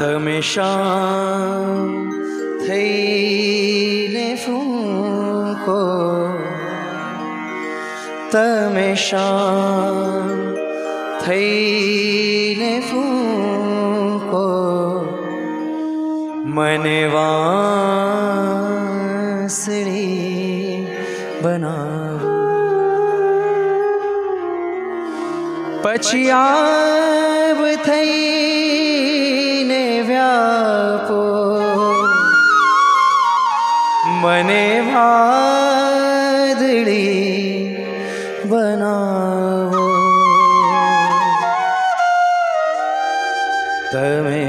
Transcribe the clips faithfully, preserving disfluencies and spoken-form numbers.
तमे श्याम थई ने फूंको, तमे श्याम थई ने फूंको, मने वांसड़ी बनाओ पछियाब थई ने व्यापो, मने वादड़ी बनाओ तमे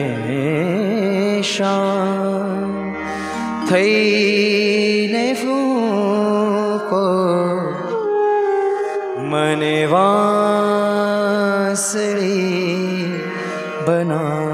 श्याम थई ने फूंको, मने वांसड़ी बनाओ।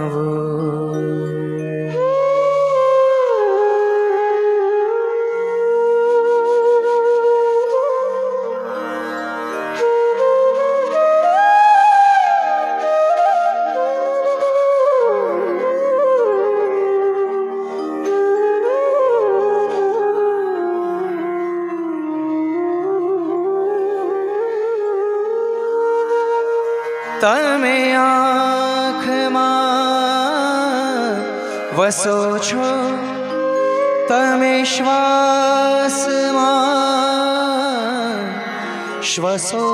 तमे आँख मां वसो छो, तमे श्वास मां श्वसो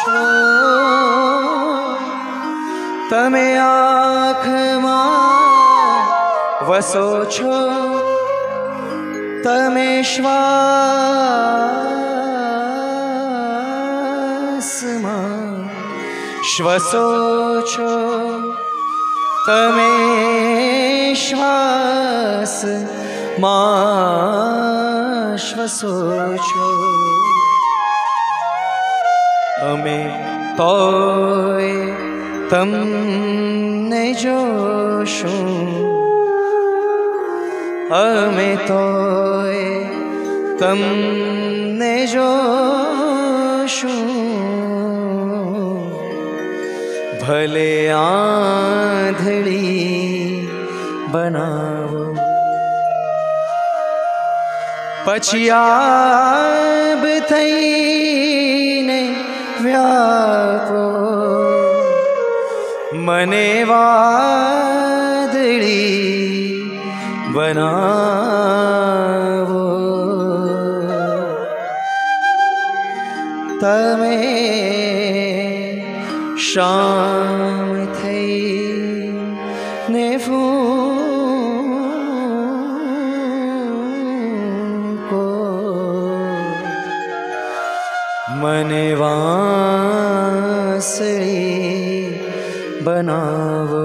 छो, तमे आँख मां वसो छो, तमे श्वास मां श्वसो छो, तमे श्वास मां श्वसो छो, अमे तोय तमने जोशो, अमे तोय तमने जोशो, भले आंधड़ी बनाओ पछियाब थई ने व्यापो, मने वादड़ी बनाओ तमे श्याम थई ने फूंको, मने वांसड़ी बनाओ।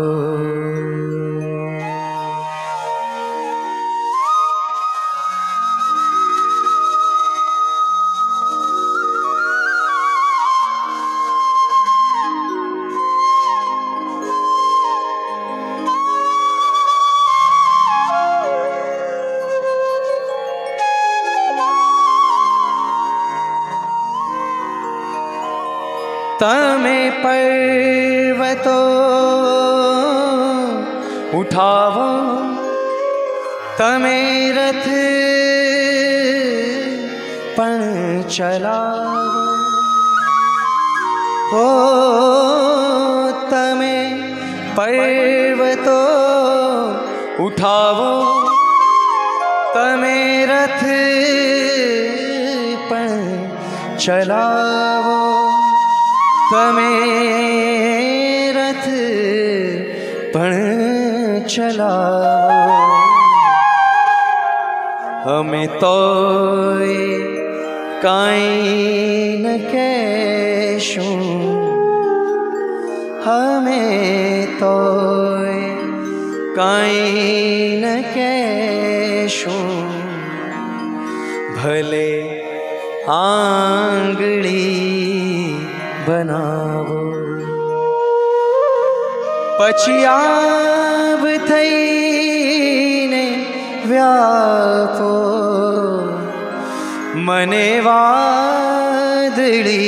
तमे पर्वतो उठावो, तमे रथ पण चलावो, हो तमे पर्वतो उठावो, तमे रथ पण चलावो, तमे रथ पण चलाओ, हमें तोय काई न कहशो, हमें तोय काई न कहशो, भले आंगड़ी बनाओ पछियाब थई ने व्यापो, मने वादड़ी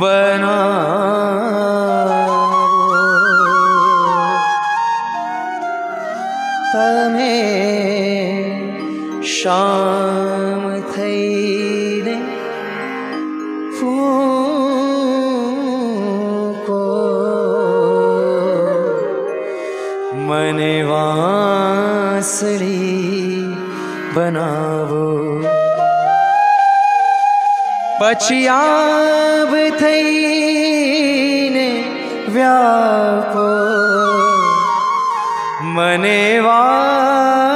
बनाओ असली बनावो। पछियाब थईने व्यापो मने वा